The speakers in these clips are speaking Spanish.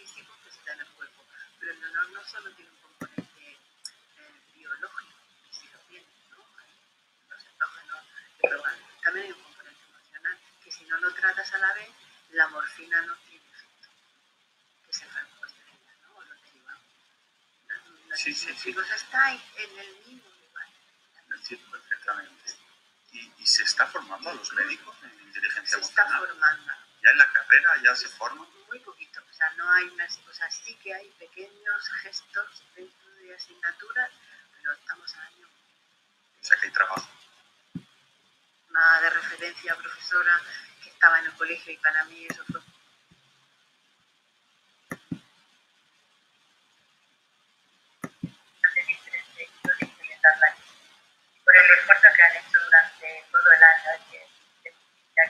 físicos que se dan al cuerpo, pero el dolor no solo tiene un componente biológico, que sí lo tiene, ¿no? Los estrógenos que provocan, también hay un componente emocional, que si no lo tratas a la vez, la morfina no tiene efecto, que se enferman los derivados, ¿no? O los derivados. Los antibióticos están en el mismo lugar. Lo entiendo perfectamente. ¿Y se está formando a los médicos en inteligencia emocional? Se está formando. ¿Ya en la carrera ya se forma? Muy poquito, o sea, no hay unas cosas, sí que hay pequeños gestos dentro de asignaturas, pero estamos al año. O sea, que hay trabajo. Una de referencia profesora que estaba en el colegio y para mí eso fue... Por el esfuerzo que han hecho durante todo el año, que ha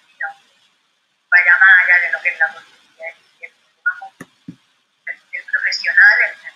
sido, vaya más allá de lo que es la política, es un profesional.